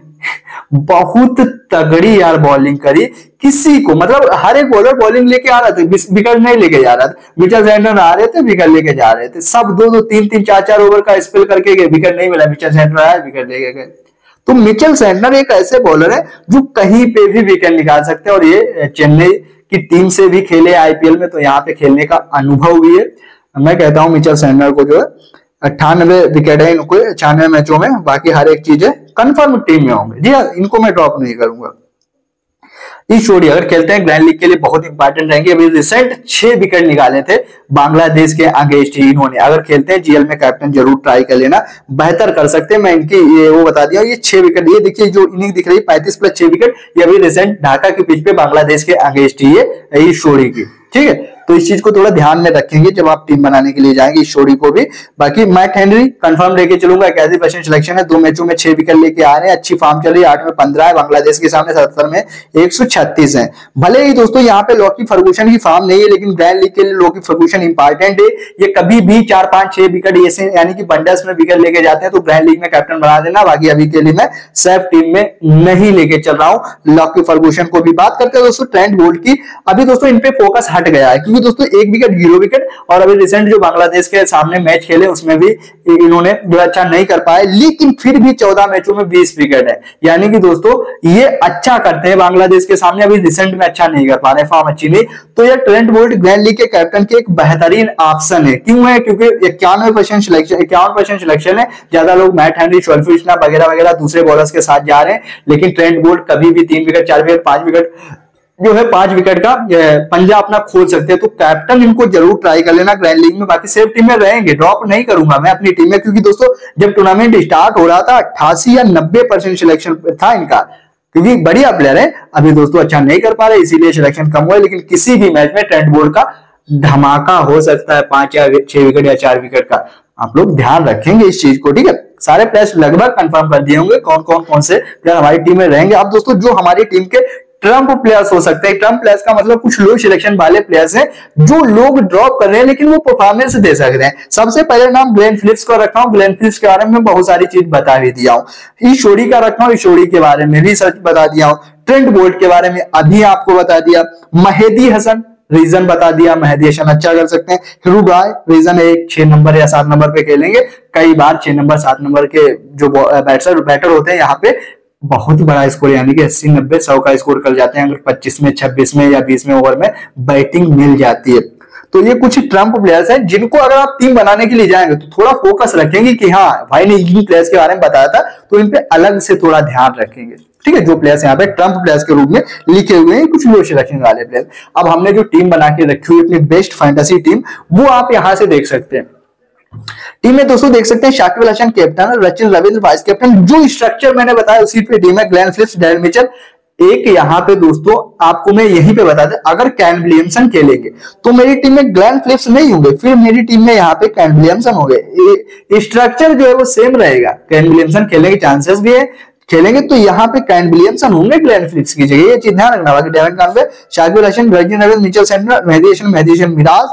बहुत तगड़ी यार बॉलिंग करी, किसी को मतलब हर एक बॉलर बॉलिंग लेके आ रहा था, विकेट नहीं लेके जा रहा था। मिचेल सेंटनर आ रहे थे, विकेट लेके जा रहे थे, सब 2-2, 3-3, 4-4 ओवर का स्पेल करके गए, विकेट नहीं मिला, मिचेल सेंटनर आया, विकेट लेके गए। तो मिचेल सेंटनर एक ऐसे बॉलर है जो कहीं पे भी विकेट निकाल सकते हैं, और ये चेन्नई की टीम से भी खेले आईपीएल में, तो यहाँ पे खेलने का अनुभव भी है। मैं कहता हूं मिचेल सेंटनर को जो है 98 विकेट है इनको 96 मैचों में, बाकी हर एक चीज है, कंफर्म टीम में होंगे। जी हाँ, इनको मैं ड्रॉप नहीं करूंगा। इस ओडी अगर खेलते हैं ग्लैन लीग के लिए बहुत इंपॉर्टेंट रहेंगे। अभी रिसेंट 6 विकेट निकाले थे बांग्लादेश के अगेंस्ट ही इन्होंने। अगर खेलते हैं जीएल में कैप्टन जरूर ट्राई कर लेना, बेहतर कर सकते हैं। मैं इनकी ये वो बता दिया, ये 6 विकेट, ये देखिए जो इनिंग दिख रही है 35 प्लस 6 विकेट, ये अभी रिसेंट ढाका के पिच पे बांग्लादेश के अगेंस्ट ही है इस ओडी की। ठीक है, तो इस चीज को थोड़ा ध्यान में रखेंगे जब आप टीम बनाने के लिए जाएंगे इस शोरी को भी। बाकी मैट हेनरी कंफर्म लेके चलूंगा, 81% सिलेक्शन है, 2 मैचों में 6 विकेट लेके आ रहे हैं, अच्छी फॉर्म चल रही है। 8 में 15 है बांग्लादेश के सामने, 77 में 136 है। भले ही दोस्तों यहाँ पे लॉकी फर्गूसन की फॉर्म नहीं है, लेकिन ग्रैंड लीग के लिए लॉकी फर्गूसन इंपॉर्टेंट है। ये कभी भी 4, 5, 6 विकेट ऐसे यानी कि बंडल्स में विकेट लेके जाते हैं तो ग्रैंड लीग में कैप्टन बना देना। बाकी अभी के लिए मैं सेफ टीम में नहीं लेके चल रहा हूँ लॉकी फर्गूसन को भी। बात करते हैं दोस्तों ट्रेंट बोल्ट की। अभी दोस्तों इनपे फोकस हट गया है, दोस्तों 1 विकेट 0 विकेट, और अभी रिसेंट जो बांग्लादेश के सामने मैच खेले उसमें भी इन्होंने अच्छा नहीं कर पाए, लेकिन फिर भी 14 मैचों में 20 विकेट है। यानी कि दोस्तों ये अच्छा करते हैं बांग्लादेश के सामने, अभी रिसेंट में अच्छा नहीं कर पा रहे, फॉर्म अच्छी नहीं। तो यह ट्रेंट बोल्ट ग्रैंड लीग के कैप्टन के एक बेहतरीन ऑप्शन है। क्यों है? क्योंकि 51% सिलेक्शन है। ज्यादा लोग मैट हेनरी, शोरिफुल इस्लाम वगैरह वगैरह दूसरे बॉलर्स के साथ जा रहे हैं, लेकिन ट्रेंट बोल्ट कभी भी 3 विकेट 4 विकेट 5 विकेट जो है 5 विकेट का पंजा अपना खोल सकते हैं। तो कैप्टन इनको जरूर ट्राई कर लेना ग्रैंड लीग में। बाकी सेफ टीम में रहेंगे, ड्रॉप नहीं करूंगा मैं अपनी टीम में, क्योंकि दोस्तों जब टूर्नामेंट स्टार्ट हो रहा था 88 या 90% सिलेक्शन था इनका, क्योंकि बढ़िया प्लेयर है। अभी दोस्तों अच्छा नहीं कर पा रहे, इसीलिए सिलेक्शन कम हुआ है। लेकिन किसी भी मैच में ट्रेंट बोल्ट का धमाका हो सकता है, 5 या 6 विकेट या 4 विकेट का। आप लोग ध्यान रखेंगे इस चीज को, ठीक है। सारे प्लेयर्स लगभग कंफर्म कर दिए होंगे कौन से प्लेयर हमारी टीम में रहेंगे। अब दोस्तों जो हमारी टीम के ट्रम्प प्लेयर्स हो सकते हैं, ट्रम्प प्लेयर्स का मतलब कुछ लो सिलेक्शन वाले प्लेयर्स हैं जो लोग ड्रॉप कर रहे हैं लेकिन वो परफॉर्मेंस दे सकते हैं। सबसे पहले नाम ग्लेन फिलिप्स का रखा हूं। ग्लेन फिलिप्स के बारे में बहुत सारी चीज बता भी दिया हूं। इशोरी का रखा हूं, इशोरी के बारे में भी सर्च बता दिया हूं। ट्रेंट बोल्ट के बारे में अभी आपको बता दिया। मेहदी हसन रीजन बता दिया, मेहदी हसन अच्छा कर सकते हैं। हिरुडॉय रीजन 1, 6 नंबर या 7 नंबर पे खेलेंगे। कई बार 6 नंबर 7 नंबर के जो बैटर होते हैं यहाँ पे बहुत बड़ा स्कोर यानी कि 80, 90, 100 का स्कोर कर जाते हैं अगर 25 में 26 में या 20 में ओवर में बैटिंग मिल जाती है। तो ये कुछ ट्रम्प प्लेयर्स हैं जिनको अगर आप टीम बनाने के लिए जाएंगे तो थोड़ा फोकस रखेंगे कि हाँ भाई ने इन प्लेयर्स के बारे में बताया था, तो इन पे अलग से थोड़ा ध्यान रखेंगे, ठीक है। जो प्लेयर्स यहाँ पे ट्रम्प प्लेयर्स के रूप में लिखे हुए हैं, कुछ लोग सिलेक्शन वाले प्लेयर्स। अब हमने जो टीम बना के रखी हुई अपनी बेस्ट फैंटेसी टीम, वो आप यहाँ से देख सकते हैं। टीम में दोस्तों देख सकते हैं Shakib Al Hasan captain, Rachin Ravindra vice captain. जो स्ट्रक्चर मैंने बताया उसी पे टीम है। ग्लेन फिलिप्स, डैरिल मिचेल, एक यहाँ पे दोस्तों आपको मैं यहीं पे बता दें, अगर कैन विलियमसन खेलेंगे तो मेरी टीम में ग्लेन फिलिप्स नहीं होंगे, फिर मेरी टीम में यहाँ पे कैन विलियमसन होंगे। स्ट्रक्चर जो है वो सेम रहेगा, कैन विलियमसन खेलने के चांसेस भी है, खेलेंगे तो यहाँ पे कैन विलियमसन होंगे ग्लेन फिलिप्स की जगह, ये चीज ध्यान रखना। बाकी Devon Conway, Shakib Al Hasan, Rachin Ravindra, Mitchell Santner, Mehidy Hasan Miraz,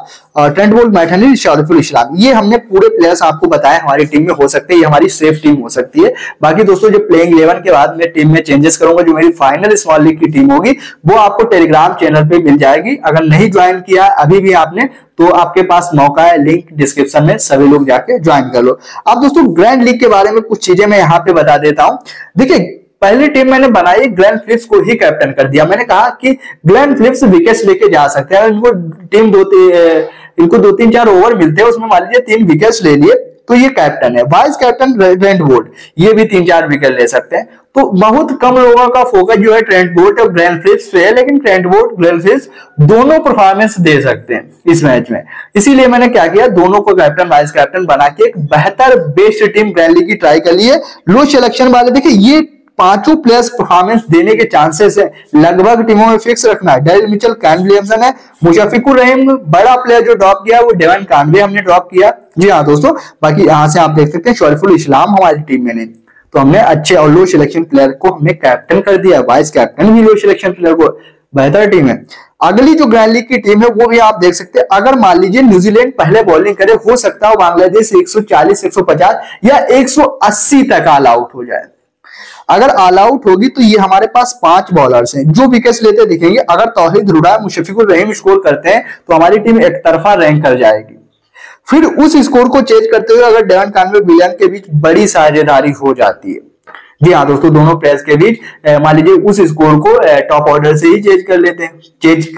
Trent Boult, Matt Henry, Shariful Islam, ये हमने पूरे प्लेयर्स आपको बताया हमारी टीम में हो सकते हैं। ये हमारी सेफ टीम हो सकती है। बाकी दोस्तों जो प्लेइंग 11 के बाद मैं टीम में चेंजेस करूंगा, जो मेरी फाइनल स्मॉल लीग की टीम होगी वो आपको टेलीग्राम चैनल पे मिल जाएगी। अगर नहीं ज्वाइन किया अभी भी आपने तो आपके पास मौका है, लिंक डिस्क्रिप्शन में, सभी लोग जाके ज्वाइन कर लो। अब दोस्तों ग्रैंड लीग के बारे में कुछ चीजें मैं यहाँ पे बता देता हूँ। देखिये पहली टीम मैंने बनाई, ग्लेन फिलिप्स को ही कैप्टन कर दिया। मैंने कहा कि ग्लेन फिलिप्स विकेट्स लेके जा सकते हैं, इनको टीम इनको 2, 3, 4 ओवर मिलते हैं, उसमें मान लीजिए 3 विकेट्स ले लिए तो ये कैप्टन है। वाइस कैप्टन ट्रेंट बोल्ट, ये भी 3, 4 विकेट ले सकते हैं। तो बहुत कम लोगों का फोकस जो है ट्रेंट बोल्ट और ग्लेन फिलिप्स पे है, लेकिन ट्रेंट बोल्ट ग्लेन फिलिप्स दोनों परफॉर्मेंस दे सकते हैं इस मैच में। इसीलिए मैंने क्या किया, दोनों को कैप्टन वाइस कैप्टन बना के एक बेहतर बेस्ट टीम ग्रैंड लीग की ट्राई कर ली है। लो सिलेक्शन वाले देखिए ये 5 प्लेयर्स परफॉर्मेंस देने के चांसेस है, लगभग टीमों में फिक्स रखना है। डैरिल मिचेल, कैन विलियमसन है, मुशफिकुर रहीम, बड़ा प्लेयर जो ड्रॉप किया वो डेवन कॉनवे हमने ड्रॉप किया, जी हाँ दोस्तों। बाकी यहाँ से आप देख सकते हैं शरीफुल इस्लाम हमारी टीम में नहीं, तो हमने अच्छे और लो सिलेक्शन प्लेयर को हमने कैप्टन कर दिया, वाइस कैप्टन भी लो सिलेक्शन प्लेयर को। बेहतर टीम है। अगली जो ग्रैंड लीग की टीम है वो भी आप देख सकते हैं। अगर मान लीजिए न्यूजीलैंड पहले बॉलिंग करे, हो सकता है बांग्लादेश 140, 150 या 180 तक ऑल आउट हो जाए। अगर ऑल आउट होगी तो ये हमारे पास 5 बॉलर्स हैं जो विकेट्स लेते दिखेंगे। अगर तौहीद हृदय, मुशफिकुर रहीम स्कोर करते हैं तो हमारी टीम एक तरफा रैंक कर जाएगी। फिर उस स्कोर को चेंज करते हुए अगर डेवन कॉनवे, विल यंग के बीच बड़ी साझेदारी हो जाती है, जी हाँ दोस्तों, दोनों प्लेयर्स के बीच मान लीजिए उस स्कोर को टॉप ऑर्डर से ही चेंज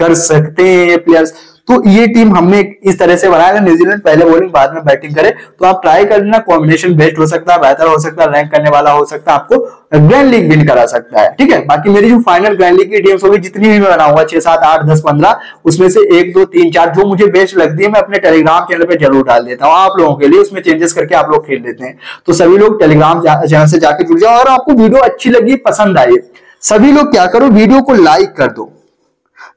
कर सकते हैं ये प्लेयर्स, तो ये टीम हमने इस तरह से बनाया। न्यूजीलैंड पहले बॉलिंग बाद में बैटिंग करे तो आप ट्राई कर लेना, कॉम्बिनेशन बेस्ट हो सकता है, बेहतर हो सकता है, रैंक करने वाला हो सकता है, आपको ग्रैंड लीग विन करा सकता है। ठीक है, बाकी मेरी जो फाइनल ग्रैंड लीग की टीम्स होगी जितनी भी मैं बनाऊंगा 6 7 8 10 15 उसमें से 1 2 3 4 जो मुझे बेस्ट लगती है मैं अपने टेलीग्राम चैनल पर जरूर डाल देता हूँ आप लोगों के लिए, उसमें चेंजेस करके आप लोग खेल देते हैं। तो सभी लोग टेलीग्राम चैनल से जाकर जुड़ जाओ। और आपको वीडियो अच्छी लगी, पसंद आई, सभी लोग क्या करो वीडियो को लाइक कर दो।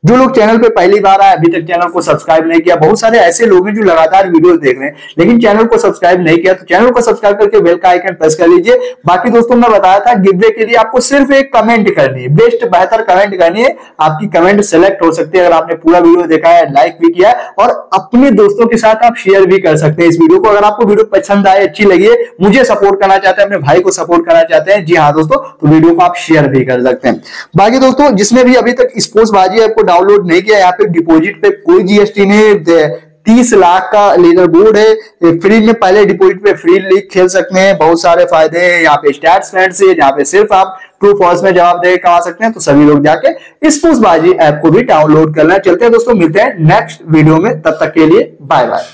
जो लोग चैनल पे पहली बार आए, अभी तक चैनल को सब्सक्राइब नहीं किया, बहुत सारे ऐसे लोग हैं जो लगातार वीडियोस देख रहे हैं लेकिन चैनल को सब्सक्राइब नहीं किया, तो चैनल को सब्सक्राइब करके बेल का आइकन प्रेस कर लीजिए। बाकी दोस्तों मैं बताया था गिव अवे के लिए आपको सिर्फ एक कमेंट करनी है, बेस्ट बेहतर कमेंट करनी है, आपकी कमेंट सेलेक्ट हो सकती है। अगर आपने पूरा वीडियो देखा है, लाइक भी किया है और अपने दोस्तों के साथ आप शेयर भी कर सकते हैं इस वीडियो को। अगर आपको वीडियो पसंद आए, अच्छी लगी, मुझे सपोर्ट करना चाहते हैं, अपने भाई को सपोर्ट करना चाहते हैं, जी हाँ दोस्तों, तो वीडियो को आप शेयर भी कर सकते हैं। बाकी दोस्तों जिसने भी अभी तक स्पोर्ट्स बाजी आपको डाउनलोड नहीं किया, यहाँ पे डिपॉजिट पे कोई जीएसटी नहीं, 30 लाख का लीडर बोर्ड है, फ्री में पहले डिपॉजिट पे फ्री लीग खेल सकते हैं, बहुत सारे फायदे हैं। यहाँ पे स्टैट्स फ्रेंड से यहाँ पे सिर्फ आप ट्रू फॉल्स में जवाब देकर कमा सकते हैं। तो सभी लोग जाके स्पोर्ट्स बाजी ऐप को भी डाउनलोड करना। चलते हैं दोस्तों, मिलते हैं नेक्स्ट वीडियो में, तब तक के लिए बाय बाय।